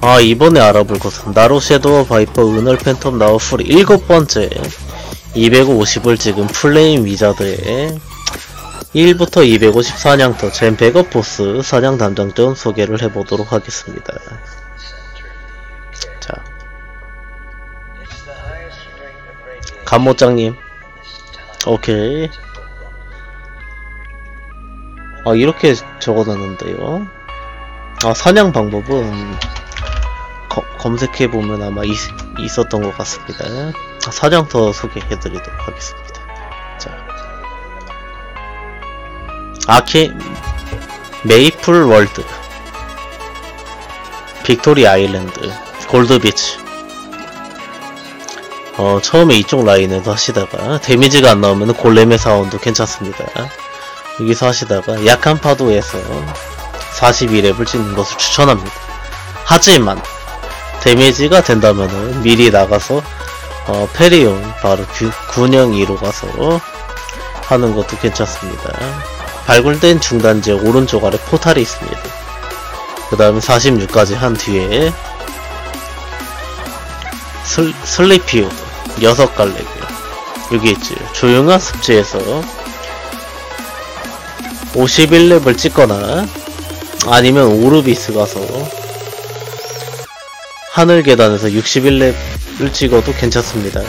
아, 이번에 알아볼 것은 나로 섀도워 바이퍼 은월 팬텀 나우 프리 7번째 250을 찍은 플레임 위자드의 1부터 250 사냥터 젠 백업 보스 사냥 담당점 소개를 해보도록 하겠습니다. 자, 감모장님 오케이. 아, 이렇게 적어놨는데요. 아, 사냥 방법은 검색해보면 아마 있었던 것 같습니다. 아, 사냥터 소개해드리도록 하겠습니다. 자, 아키 메이플 월드, 빅토리아 아일랜드, 골드비치. 처음에 이쪽 라인에서 하시다가 데미지가 안 나오면 골렘의 사원도 괜찮습니다. 여기서 하시다가 약한 파도에서 42렙을 찍는 것을 추천합니다. 하지만 데미지가 된다면은 미리 나가서 페리온 바로 군영 2로 가서 하는 것도 괜찮습니다. 발굴된 중단지에 오른쪽 아래 포탈이 있습니다. 그 다음에 46까지 한 뒤에 슬리피우드 6갈래기요. 여기 있죠. 조용한 습지에서 51렙을 찍거나 아니면 오르비스 가서 하늘 계단에서 61렙을 찍어도 괜찮습니다.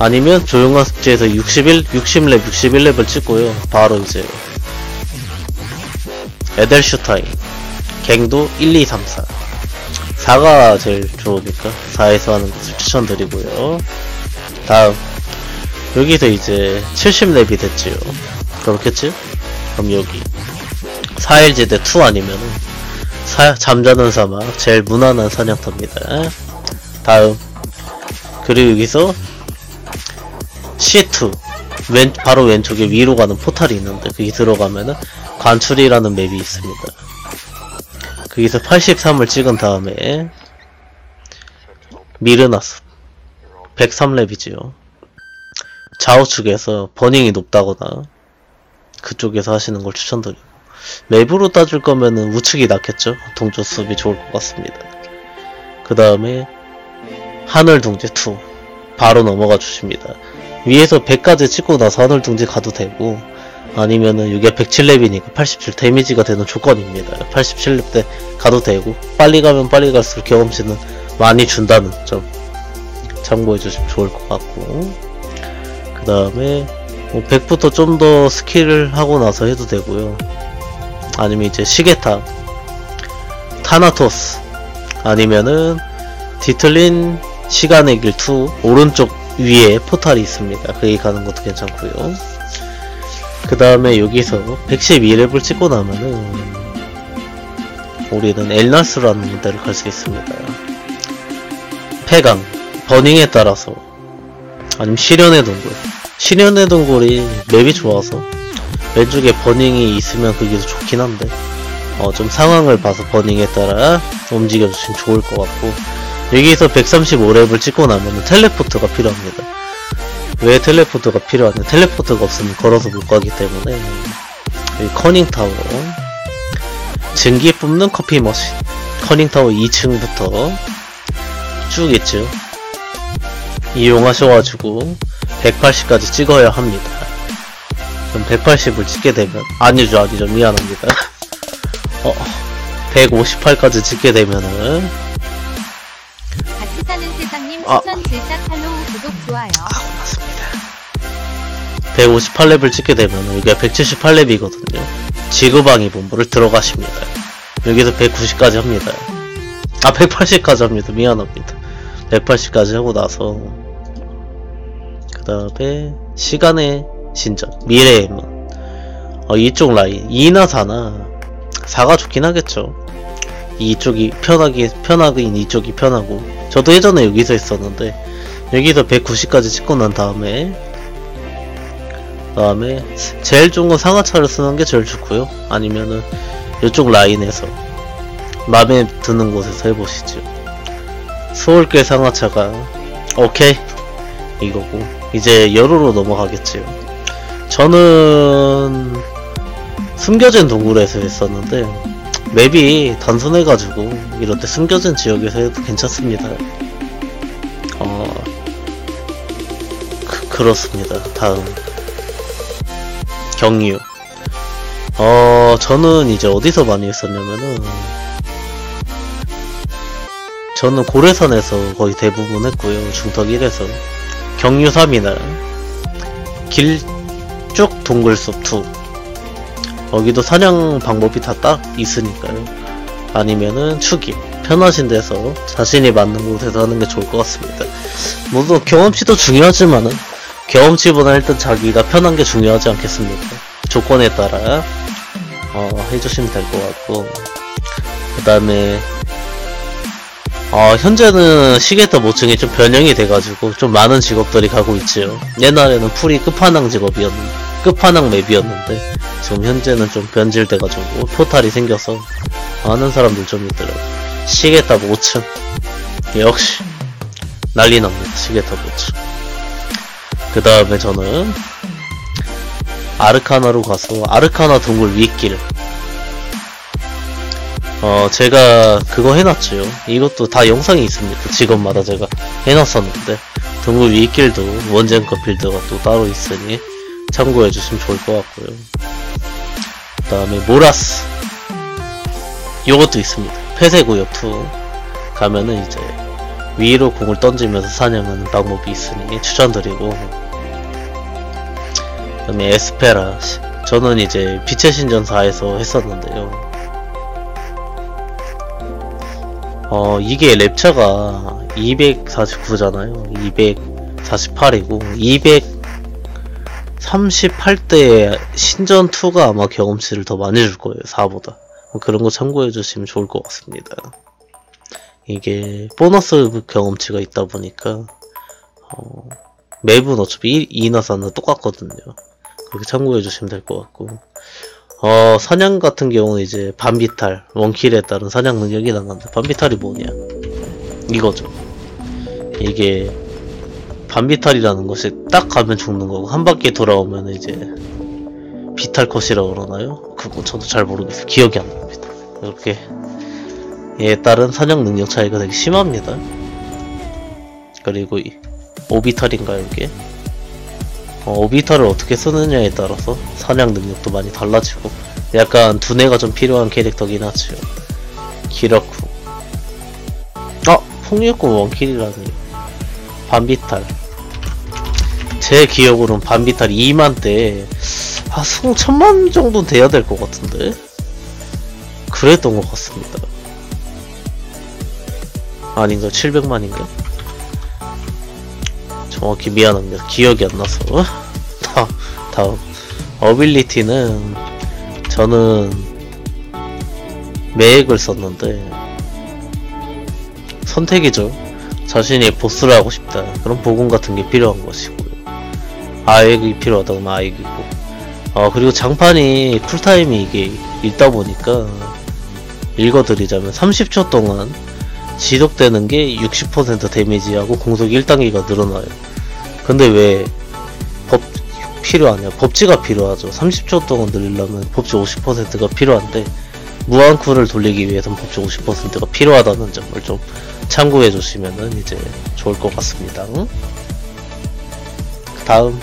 아니면 조용한 습지에서 60렙을 찍고요. 바로 이제 에델슈타인 갱도 1, 2, 3, 4 4가 제일 좋으니까 4에서 하는 것을 추천드리고요. 다음 여기서 이제 70렙이 됐지요. 그렇겠지? 그럼 여기 4일지대 2 아니면 잠자는 사막 제일 무난한 사냥터입니다. 다음 그리고 여기서 C2 바로 왼쪽에 위로 가는 포탈이 있는데 거기 들어가면은 관출이라는 맵이 있습니다. 거기서 83을 찍은 다음에 미르나스 103렙이지요. 좌우측에서 버닝이 높다거나 그쪽에서 하시는 걸 추천드리고, 맵으로 따질 거면은 우측이 낫겠죠. 동쪽 숲이 좋을 것 같습니다. 그 다음에 하늘 둥지 2 바로 넘어가 주십니다. 위에서 100까지 찍고 나서 하늘둥지 가도 되고, 아니면은 이게 107렙이니까 87 데미지가 되는 조건입니다. 87렙 때 가도 되고, 빨리 가면 빨리 갈수록 경험치는 많이 준다는 점 참고해주시면 좋을 것 같고, 그 다음에 100부터 좀 더 스킬을 하고 나서 해도 되고요. 아니면 이제 시계탑 타나토스 아니면은 뒤틀린 시간의 길 2 오른쪽 위에 포탈이 있습니다. 거기 가는 것도 괜찮고요. 그 다음에 여기서 112렙을 찍고 나면은 우리는 엘나스라는 데를 갈 수 있습니다. 폐강 버닝에 따라서 아니면 시련의 동굴. 시련의 동굴이 맵이 좋아서 왼쪽에 버닝이 있으면 거기서 좋긴 한데 좀 상황을 봐서 버닝에 따라 움직여주시면 좋을 것 같고, 여기에서 135렙을 찍고 나면 텔레포트가 필요합니다. 왜 텔레포트가 필요하냐? 텔레포트가 없으면 걸어서 못 가기 때문에 여기 커닝타워 증기 뿜는 커피 머신 커닝타워 2층부터 쭉 있죠. 이용하셔가지고 180까지 찍어야 합니다. 그럼 180을 찍게 되면 아니죠 미안합니다. 158까지 찍게 되면은 고맙습니다. 158렙을 찍게 되면 여기가 178렙이거든요. 지구방위 본부를 들어가십니다. 여기서 190까지 합니다. 180까지 합니다. 미안합니다. 180까지 하고 나서 그 다음에 시간의 신전 미래의 문 이쪽 라인 2나 4나 4가 좋긴 하겠죠. 이쪽이 편하고, 저도 예전에 여기서 했었는데 여기서 190까지 찍고 난 다음에 제일 좋은 건 상하차를 쓰는 게 제일 좋고요. 아니면은 이쪽 라인에서 마음에 드는 곳에서 해보시죠. 서울길 상하차가 오케이 이거고, 이제 여로로 넘어가겠지요. 저는 숨겨진 동굴에서 했었는데 맵이 단순해가지고 이럴 때 숨겨진 지역에서 해도 괜찮습니다. 그렇습니다. 다음 경유. 저는 이제 어디서 많이 했었냐면은 저는 고래산에서 거의 대부분 했고요. 중턱 1에서 경유 3이나 길쭉 동굴숲 2, 여기도 사냥 방법이 다 딱 있으니까요. 아니면은 축이 편하신 데서 자신이 맞는 곳에서 하는 게 좋을 것 같습니다. 물론 경험치도 중요하지만은 경험치보다 일단 자기가 편한 게 중요하지 않겠습니까? 조건에 따라 해주시면 될 것 같고, 그 다음에 현재는 시계타 모층이 좀 변형이 돼가지고 좀 많은 직업들이 가고 있지요. 옛날에는 풀이 끝판왕 맵이었는데 지금 현재는 좀 변질돼가지고 포탈이 생겨서 아는 사람들 좀 있더라고. 시계타 5층 역시 난리납니다. 시계타 5층. 그 다음에 저는 아르카나로 가서 아르카나 동굴 윗길, 제가 그거 해놨지요. 이것도 다 영상이 있습니다. 직업마다 제가 해놨었는데 동굴 윗길도 원젠커 필드가 또 따로 있으니 참고해주시면 좋을 것 같고요. 그 다음에 모라스, 요것도 있습니다. 폐쇄구역 2 가면은 이제 위로 공을 던지면서 사냥하는 방법이 있으니 추천드리고, 그 다음에 에스페라, 저는 이제 빛의 신전사에서 했었는데요. 이게 랩차가 249잖아요 248이고 238대의 신전2가 아마 경험치를 더 많이 줄 거예요, 4보다. 그런 거 참고해 주시면 좋을 것 같습니다. 이게 보너스 경험치가 있다 보니까 맵은 어차피 2나 4나 똑같거든요. 그렇게 참고해 주시면 될 것 같고, 사냥 같은 경우는 이제 반비탈, 원킬에 따른 사냥 능력이 나간다. 반비탈이 뭐냐, 이거죠. 이게 반비탈이라는 것이 딱 가면 죽는 거고 한 바퀴 돌아오면 이제 비탈컷이라고 그러나요? 그건 저도 잘 모르겠어요. 기억이 안 납니다. 이렇게 얘에 따른 사냥 능력 차이가 되게 심합니다. 그리고 이 오비탈인가요, 이게? 오비탈을 어떻게 쓰느냐에 따라서 사냥 능력도 많이 달라지고 약간 두뇌가 좀 필요한 캐릭터긴 하지요. 기력구, 폭력구 원킬이라니. 반비탈, 제 기억으로는 반비탈 2만대에 수공 1000만 정도 돼야 될 것 같은데 그랬던 것 같습니다. 아닌가, 700만인가? 정확히 미안합니다. 기억이 안 나서. 다음 어빌리티는 저는 매획을 썼는데 선택이죠. 자신이 보스를 하고 싶다. 그럼 보금 같은 게 필요한 것이고요. 아액이 필요하다 그러면 아액이고. 그리고 장판이 쿨타임이 이게 있다 보니까 읽어드리자면 30초 동안 지속되는 게 60% 데미지하고 공속 1단계가 늘어나요. 근데 왜 필요하냐? 법지가 필요하죠. 30초 동안 늘리려면 법지 50%가 필요한데 무한쿨을 돌리기 위해선 법지 50%가 필요하다는 점을 좀 참고해 주시면은 이제 좋을 것 같습니다. 응? 다음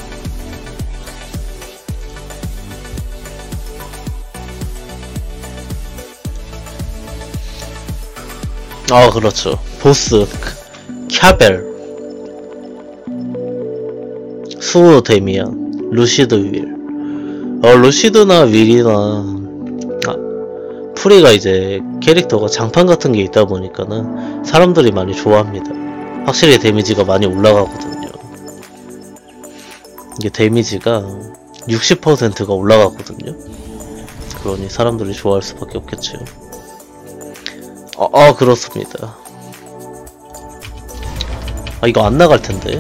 그렇죠, 보스 캐벨, 수호 데미안, 루시드 윌. 루시드나 윌이나 프리가 이제 캐릭터가 장판 같은 게 있다 보니까는 사람들이 많이 좋아합니다. 확실히 데미지가 많이 올라가거든요. 이게 데미지가 60%가 올라가거든요. 그러니 사람들이 좋아할 수밖에 없겠죠. 그렇습니다. 이거 안 나갈 텐데.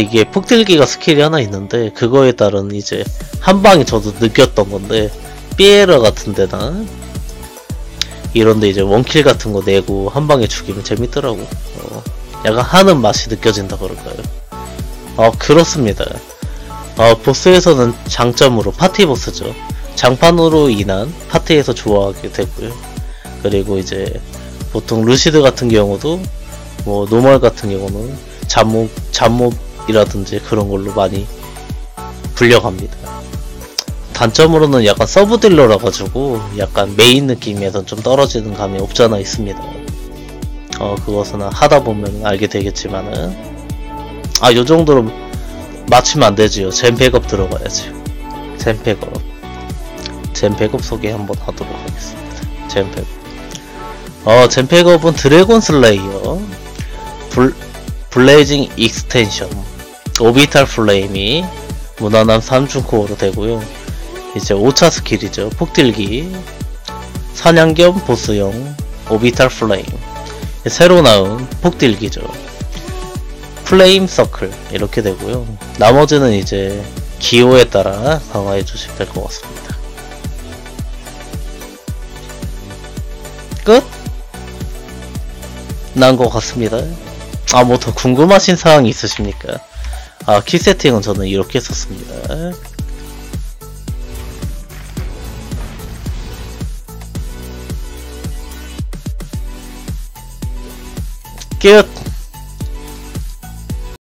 이게 폭들기가 스킬이 하나 있는데 그거에 따른 이제 한 방이, 저도 느꼈던 건데 피에라 같은 데나 이런데 이제 원킬 같은 거 내고 한 방에 죽이면 재밌더라고. 약간 하는 맛이 느껴진다 그럴까요? 그렇습니다. 보스에서는 장점으로 파티 보스죠. 장판으로 인한 파티에서 좋아하게 됐고요. 그리고 이제 보통 루시드 같은 경우도 뭐 노멀 같은 경우는 잡몹이라든지 그런 걸로 많이 불려갑니다. 단점으로는 약간 서브 딜러라 가지고 약간 메인 느낌에선 좀 떨어지는 감이 없잖아 있습니다. 그것은 하다 보면 알게 되겠지만은 요 정도로 맞추면 안 되지요. 젠 백업 들어가야지. 젠 백업 소개 한번 하도록 하겠습니다. 젠 백업. 젠 백업은 드래곤 슬레이어, 블레이징 익스텐션, 오비탈 플레임이 무난함 3중 코어로 되고요. 이제 5차 스킬이죠. 폭딜기, 사냥 겸 보스용 오비탈 플레임, 새로 나온 폭딜기죠. 플레임 서클 이렇게 되고요. 나머지는 이제 기호에 따라 강화해 주시면 될 것 같습니다. 끝! 난 것 같습니다. 뭐 더 궁금하신 사항이 있으십니까? 키 세팅은 저는 이렇게 썼습니다. 끝!